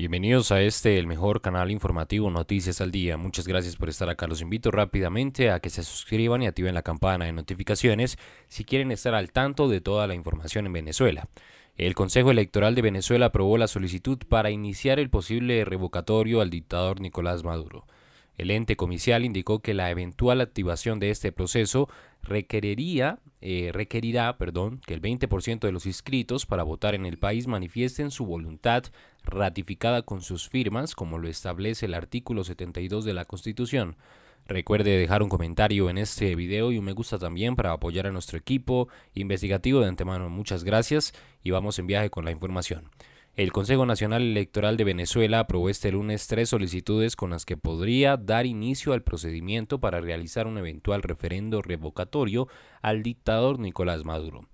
Bienvenidos a este, el mejor canal informativo, Noticias al Día. Muchas gracias por estar acá. Los invito rápidamente a que se suscriban y activen la campana de notificaciones si quieren estar al tanto de toda la información en Venezuela. El Consejo Electoral de Venezuela aprobó la solicitud para iniciar el posible revocatorio al dictador Nicolás Maduro. El ente comicial indicó que la eventual activación de este proceso requerirá que el 20% de los inscritos para votar en el país manifiesten su voluntad ratificada con sus firmas, como lo establece el artículo 72 de la Constitución. Recuerde dejar un comentario en este video y un me gusta también para apoyar a nuestro equipo investigativo de antemano. Muchas gracias y vamos en viaje con la información. El Consejo Nacional Electoral de Venezuela aprobó este lunes 3 solicitudes con las que podría dar inicio al procedimiento para realizar un eventual referendo revocatorio al dictador Nicolás Maduro.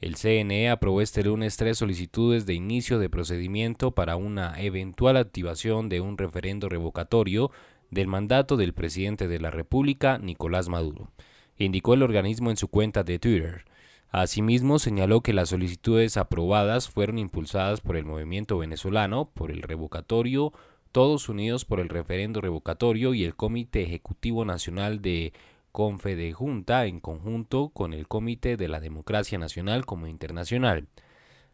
El CNE aprobó este lunes 3 solicitudes de inicio de procedimiento para una eventual activación de un referendo revocatorio del mandato del presidente de la República, Nicolás Maduro, indicó el organismo en su cuenta de Twitter. Asimismo, señaló que las solicitudes aprobadas fueron impulsadas por el Movimiento Venezolano por el Revocatorio, Todos Unidos por el Referendo Revocatorio y el Comité Ejecutivo Nacional de Confedejunta en conjunto con el Comité de la Democracia Nacional como internacional.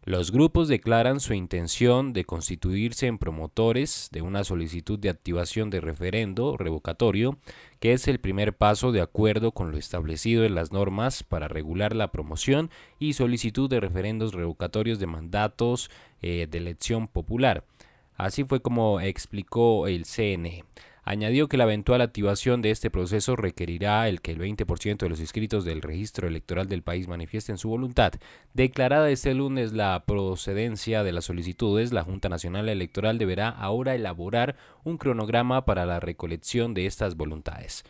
Los grupos declaran su intención de constituirse en promotores de una solicitud de activación de referendo revocatorio, que es el primer paso de acuerdo con lo establecido en las normas para regular la promoción y solicitud de referendos revocatorios de mandatos de elección popular. Así fue como explicó el CNE. Añadió que la eventual activación de este proceso requerirá que el 20% de los inscritos del registro electoral del país manifiesten su voluntad. Declarada este lunes la procedencia de las solicitudes, la Junta Nacional Electoral deberá ahora elaborar un cronograma para la recolección de estas voluntades.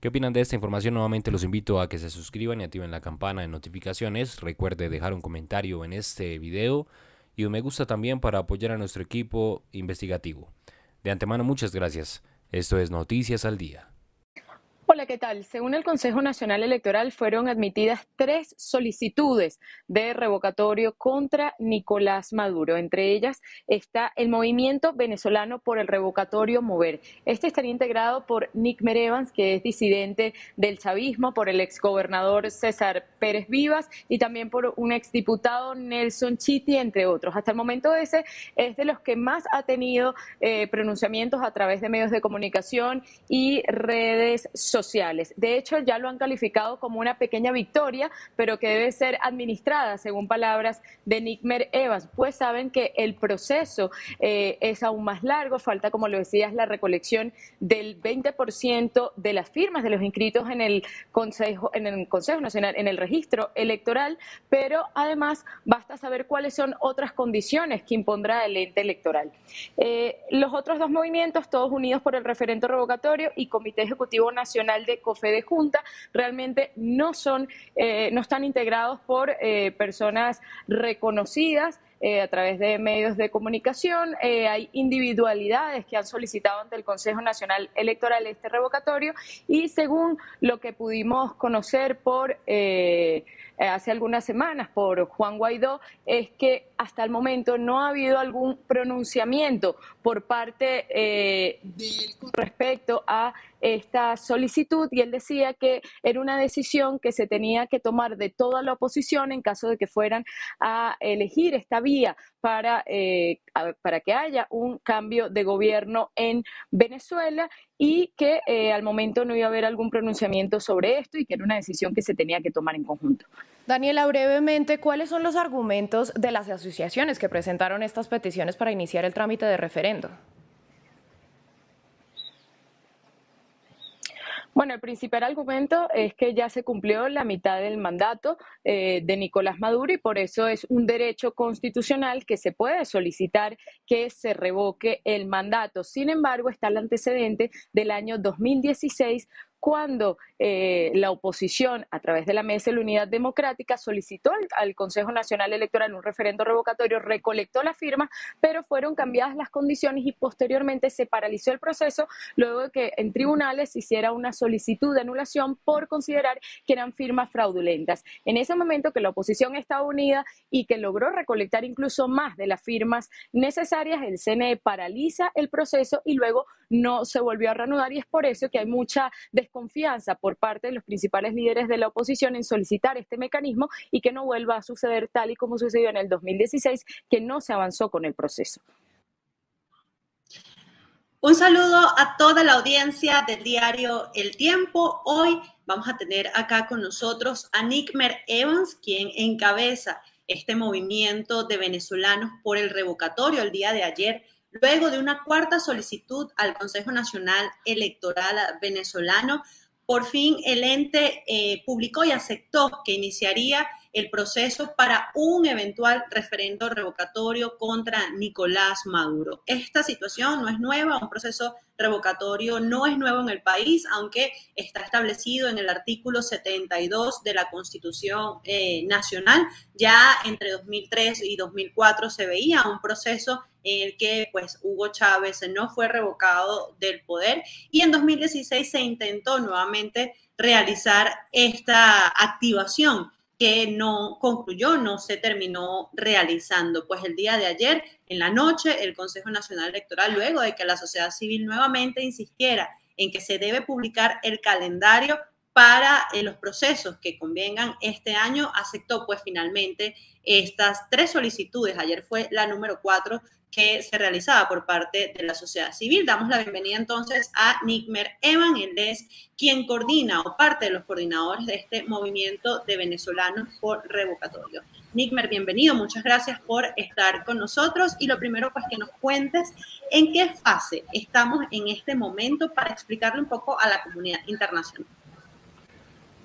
¿Qué opinan de esta información? Nuevamente los invito a que se suscriban y activen la campana de notificaciones. Recuerde dejar un comentario en este video y un me gusta también para apoyar a nuestro equipo investigativo. De antemano, muchas gracias. Esto es Noticias al Día. Hola, ¿qué tal? Según el Consejo Nacional Electoral, fueron admitidas 3 solicitudes de revocatorio contra Nicolás Maduro. Entre ellas está el Movimiento Venezolano por el Revocatorio Mover. Este estaría integrado por Nicmer Evans, que es disidente del chavismo, por el exgobernador César Pérez Vivas y también por un exdiputado Nelson Chiti, entre otros. Hasta el momento ese es de los que más ha tenido pronunciamientos a través de medios de comunicación y redes sociales. De hecho, ya lo han calificado como una pequeña victoria, pero que debe ser administrada, según palabras de Nicmer Evans, pues saben que el proceso es aún más largo, falta, como lo decías, la recolección del 20% de las firmas de los inscritos en el Consejo Nacional, en el registro electoral, pero además basta saber cuáles son otras condiciones que impondrá el ente electoral. Los otros dos movimientos, Todos Unidos por el Referendo Revocatorio y Comité Ejecutivo Nacional de Confedejunta, realmente no están integrados por personas reconocidas a través de medios de comunicación. Hay individualidades que han solicitado ante el Consejo Nacional Electoral este revocatorio y, según lo que pudimos conocer por hace algunas semanas por Juan Guaidó, es que hasta el momento no ha habido algún pronunciamiento por parte respecto a esta solicitud, y él decía que era una decisión que se tenía que tomar de toda la oposición en caso de que fueran a elegir esta vía para que haya un cambio de gobierno en Venezuela, y que al momento no iba a haber algún pronunciamiento sobre esto y que era una decisión que se tenía que tomar en conjunto. Daniela, brevemente, ¿cuáles son los argumentos de las asociaciones que presentaron estas peticiones para iniciar el trámite de referendo? Bueno, el principal argumento es que ya se cumplió la mitad del mandato de Nicolás Maduro y por eso es un derecho constitucional que se puede solicitar que se revoque el mandato. Sin embargo, está el antecedente del año 2016, cuando la oposición, a través de la Mesa de la Unidad Democrática, solicitó al Consejo Nacional Electoral un referendo revocatorio, recolectó las firmas, pero fueron cambiadas las condiciones y posteriormente se paralizó el proceso luego de que en tribunales se hiciera una solicitud de anulación por considerar que eran firmas fraudulentas. En ese momento que la oposición estaba unida y que logró recolectar incluso más de las firmas necesarias, el CNE paraliza el proceso y luego no se volvió a reanudar, y es por eso que hay mucha desconfianza por parte de los principales líderes de la oposición en solicitar este mecanismo y que no vuelva a suceder tal y como sucedió en el 2016, que no se avanzó con el proceso. Un saludo a toda la audiencia del diario El Tiempo. Hoy vamos a tener acá con nosotros a Nicmer Evans, quien encabeza este movimiento de venezolanos por el revocatorio el día de ayer, luego de una cuarta solicitud al Consejo Nacional Electoral venezolano. Por fin el ente publicó y aceptó que iniciaría el proceso para un eventual referendo revocatorio contra Nicolás Maduro. Esta situación no es nueva, un proceso revocatorio no es nuevo en el país, aunque está establecido en el artículo 72 de la Constitución Nacional. Ya entre 2003 y 2004 se veía un proceso en el que pues Hugo Chávez no fue revocado del poder, y en 2016 se intentó nuevamente realizar esta activación que no concluyó, no se terminó realizando. Pues el día de ayer, en la noche, el Consejo Nacional Electoral, luego de que la sociedad civil nuevamente insistiera en que se debe publicar el calendario para los procesos que convengan este año, aceptó pues finalmente estas tres solicitudes. Ayer fue la número 4 que se realizaba por parte de la sociedad civil. Damos la bienvenida entonces a Nicmer Evans. Él es quien coordina o parte de los coordinadores de este movimiento de venezolanos por revocatorio. Nicmer, bienvenido. Muchas gracias por estar con nosotros. Y lo primero, pues, que nos cuentes en qué fase estamos en este momento para explicarle un poco a la comunidad internacional.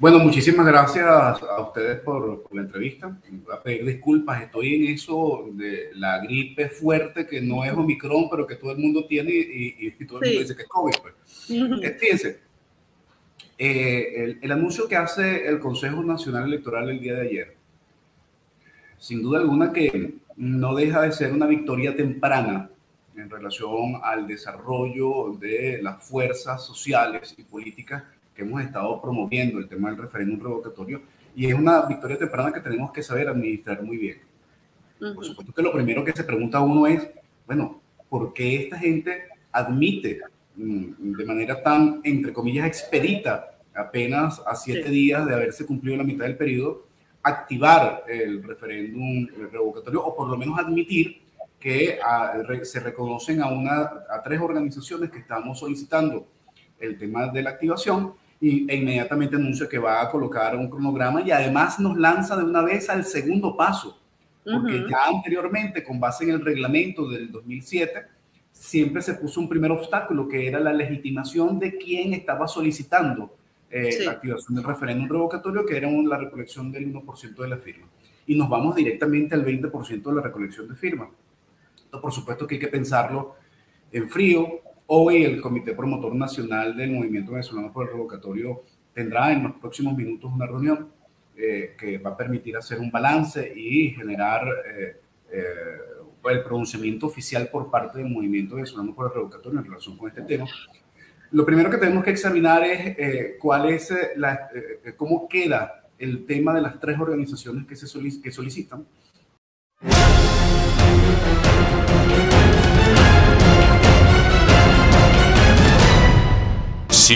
Bueno, muchísimas gracias a ustedes por la entrevista. Voy a pedir disculpas, estoy en eso de la gripe fuerte que no es Omicron, pero que todo el mundo tiene y todo el mundo dice que es COVID. Pues. Fíjense, el anuncio que hace el Consejo Nacional Electoral el día de ayer, sin duda alguna que no deja de ser una victoria temprana en relación al desarrollo de las fuerzas sociales y políticas que hemos estado promoviendo el tema del referéndum revocatorio, y es una victoria temprana que tenemos que saber administrar muy bien. Por supuesto que lo primero que se pregunta uno es, bueno, ¿por qué esta gente admite de manera tan, entre comillas, expedita, apenas a 7 días de haberse cumplido la mitad del periodo, activar el referéndum revocatorio, o por lo menos admitir que se reconocen a 3 organizaciones que estamos solicitando el tema de la activación? E inmediatamente anuncia que va a colocar un cronograma y además nos lanza de una vez al segundo paso, porque ya anteriormente, con base en el reglamento del 2007, siempre se puso un primer obstáculo que era la legitimación de quien estaba solicitando la activación del referéndum revocatorio, que era la recolección del 1% de la firma. Y nos vamos directamente al 20% de la recolección de firma. Entonces, por supuesto que hay que pensarlo en frío. Hoy el Comité Promotor Nacional del Movimiento Venezolano por el Revocatorio tendrá en los próximos minutos una reunión que va a permitir hacer un balance y generar el pronunciamiento oficial por parte del Movimiento Venezolano por el Revocatorio en relación con este tema. Lo primero que tenemos que examinar es cómo queda el tema de las 3 organizaciones que solicitan. Si